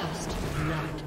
First blood.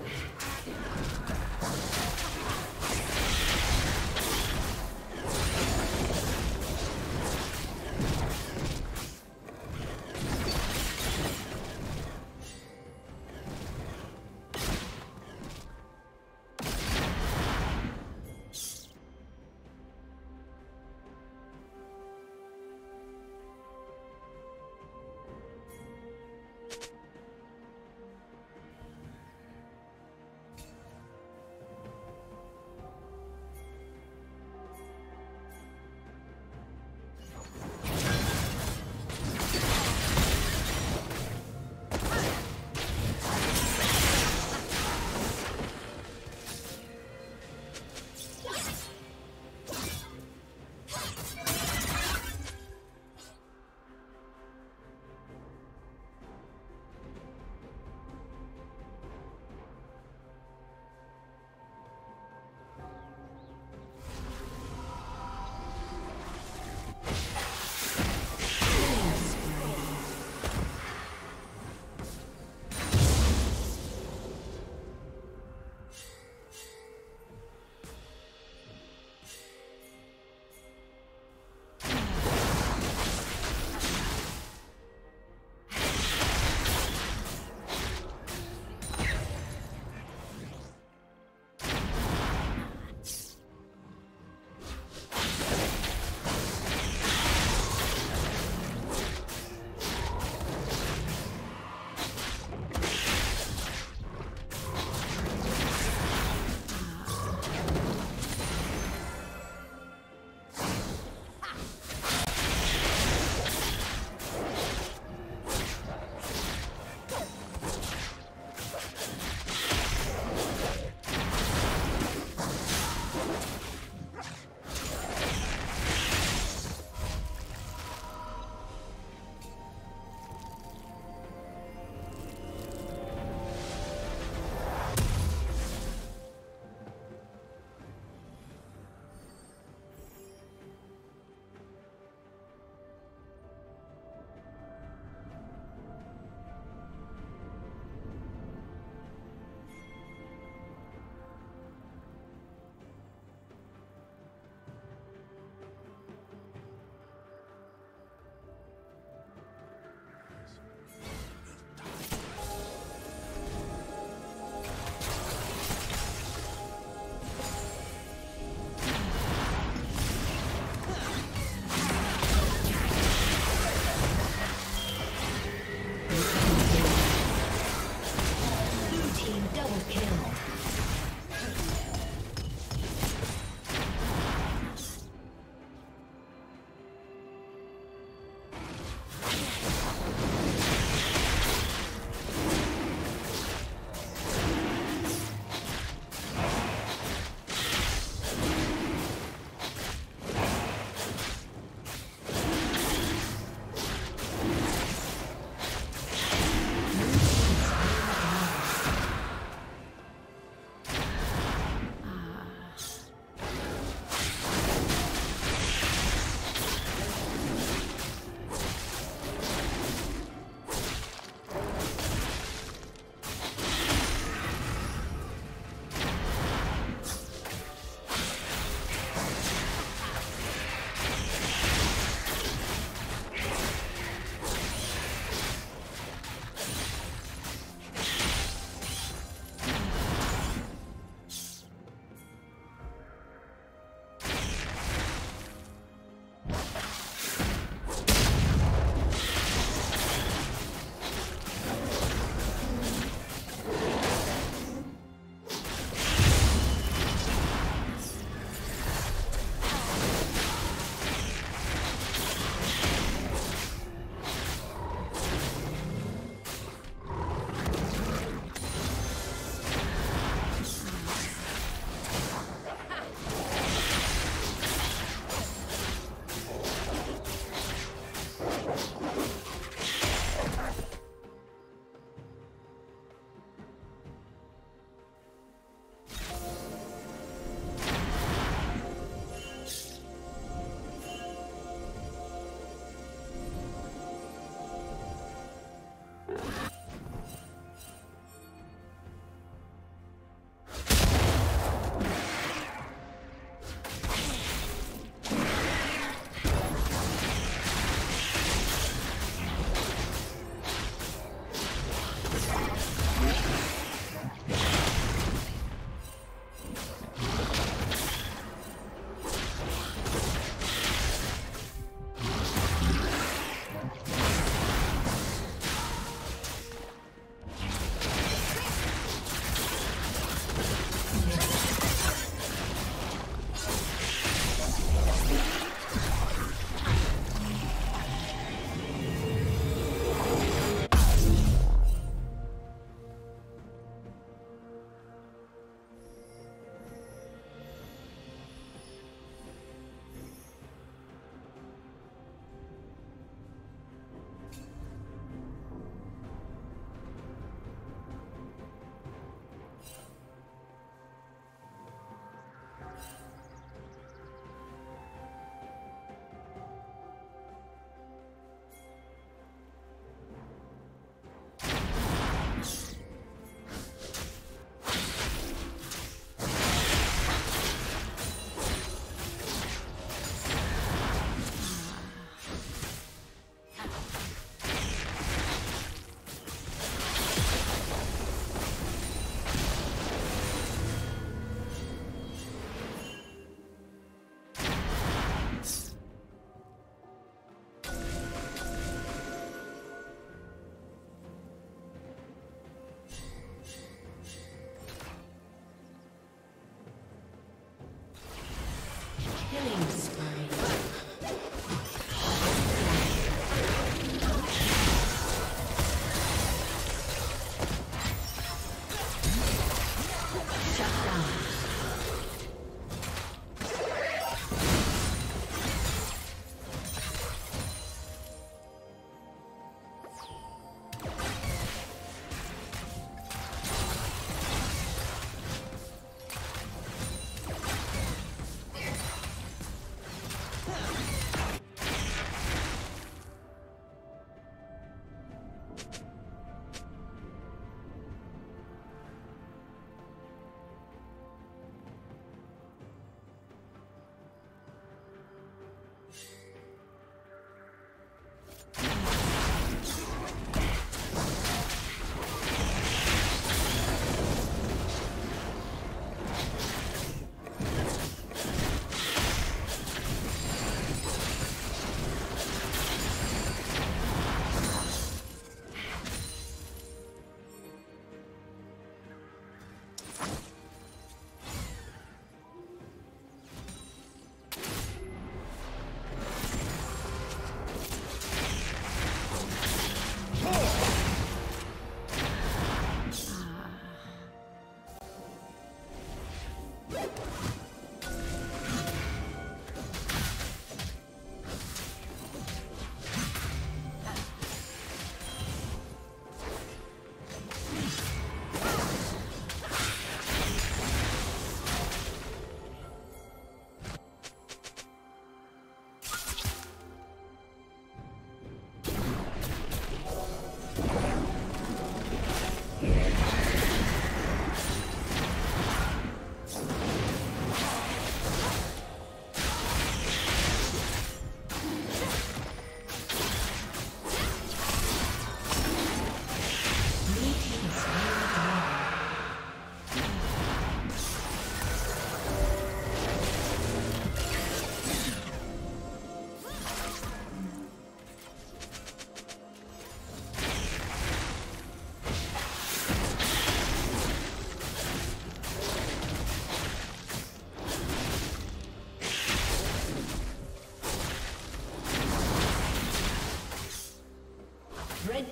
Red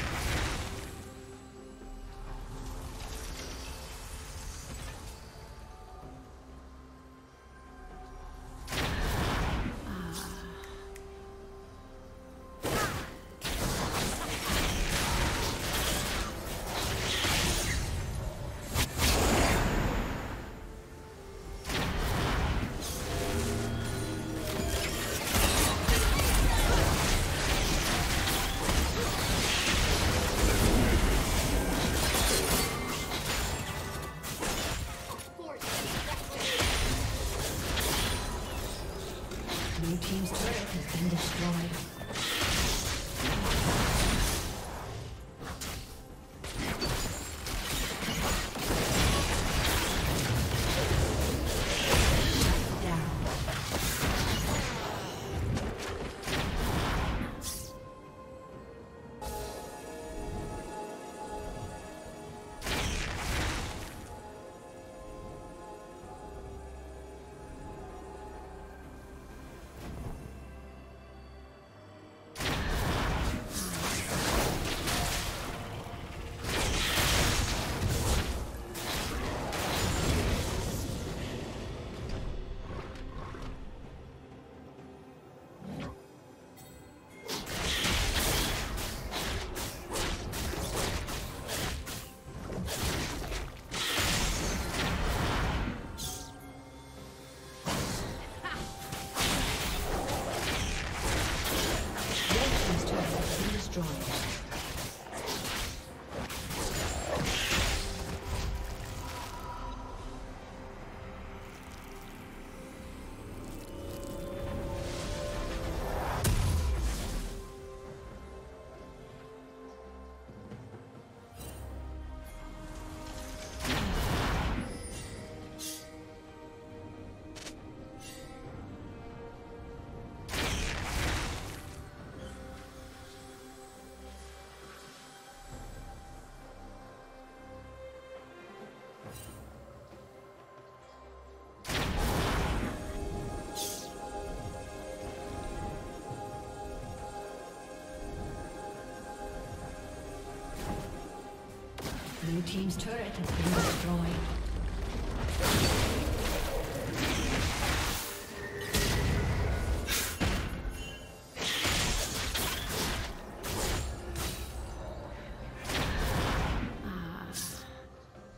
Blue Team's turret has been destroyed.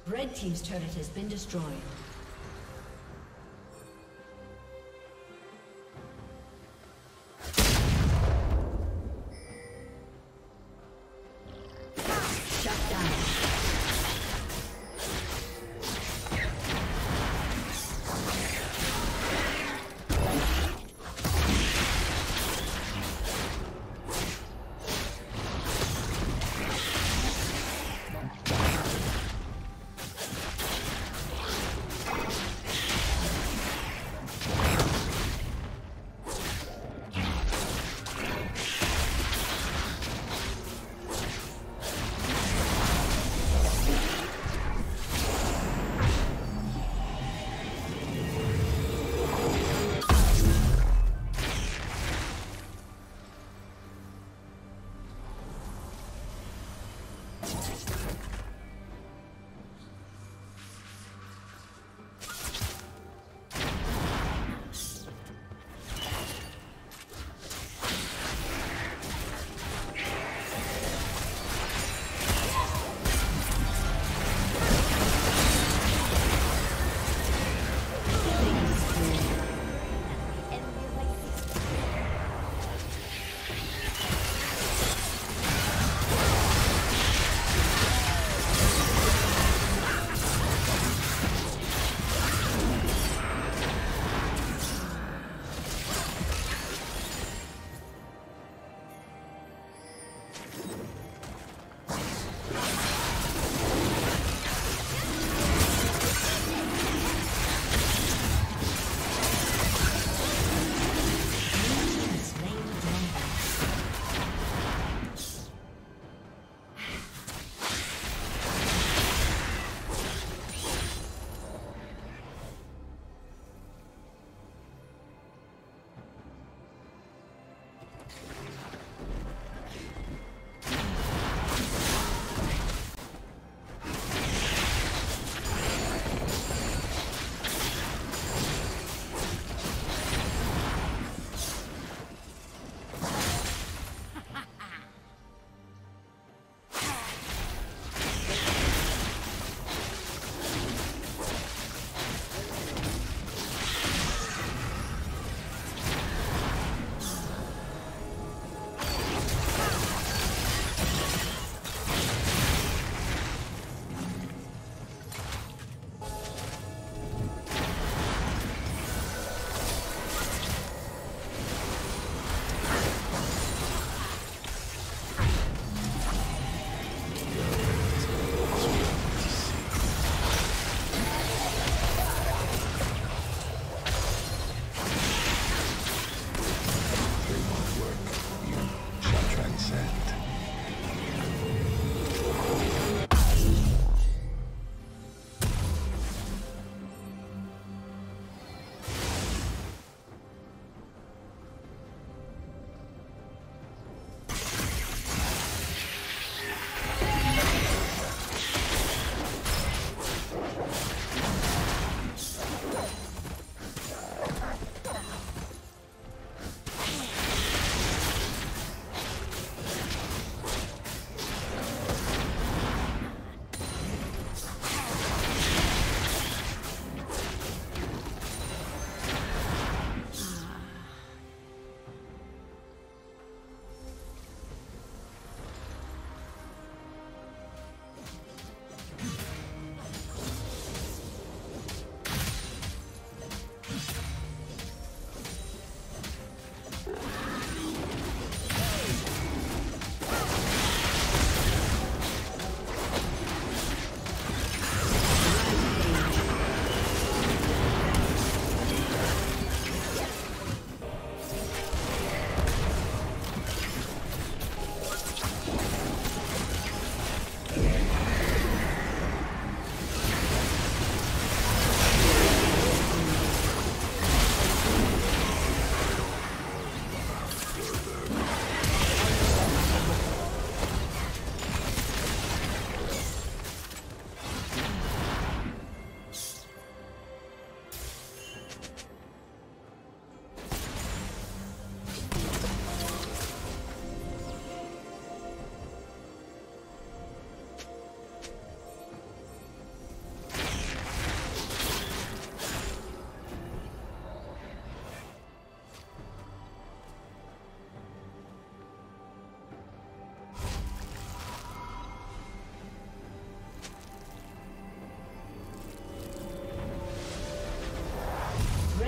Red Team's turret has been destroyed.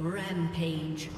Rampage.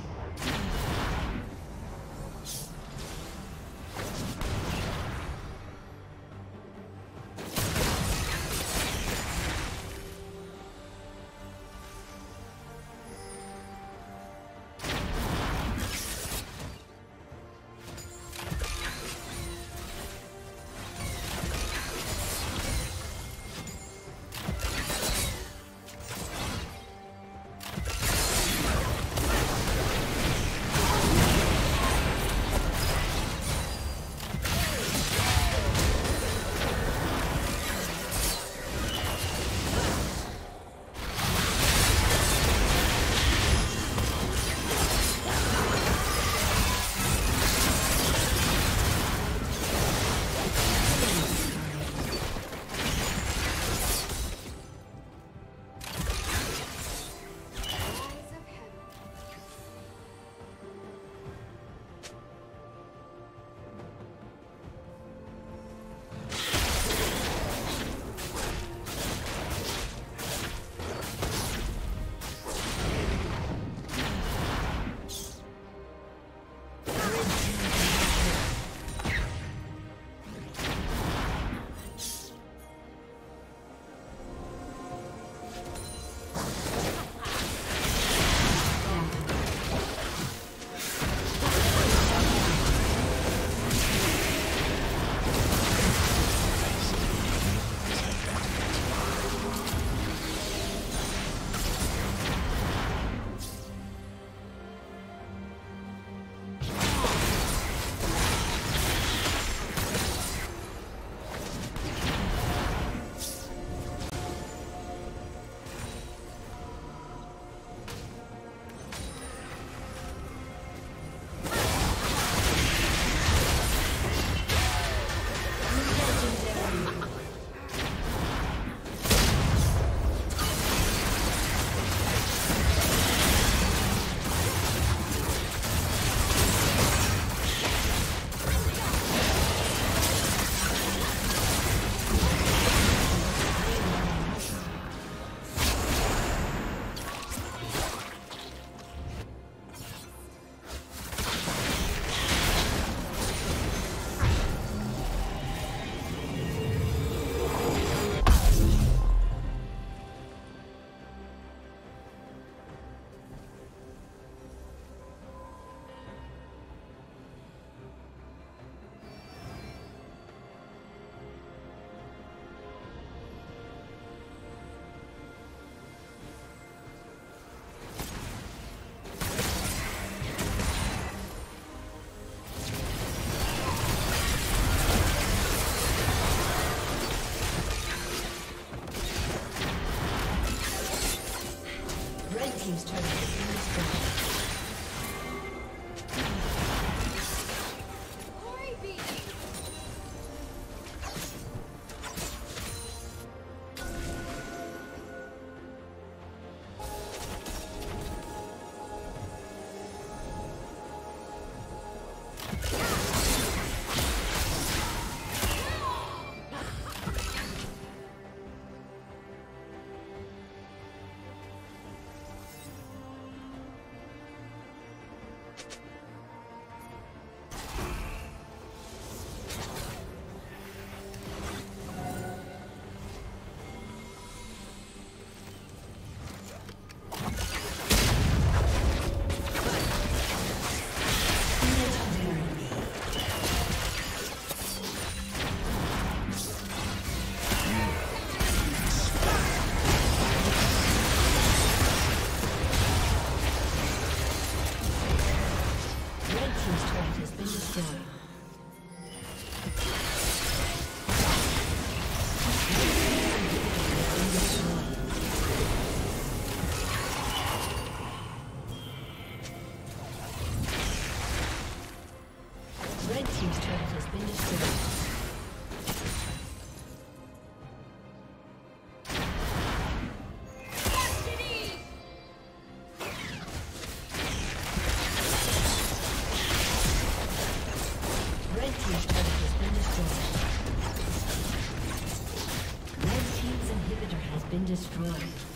Destroyed. Destroyed.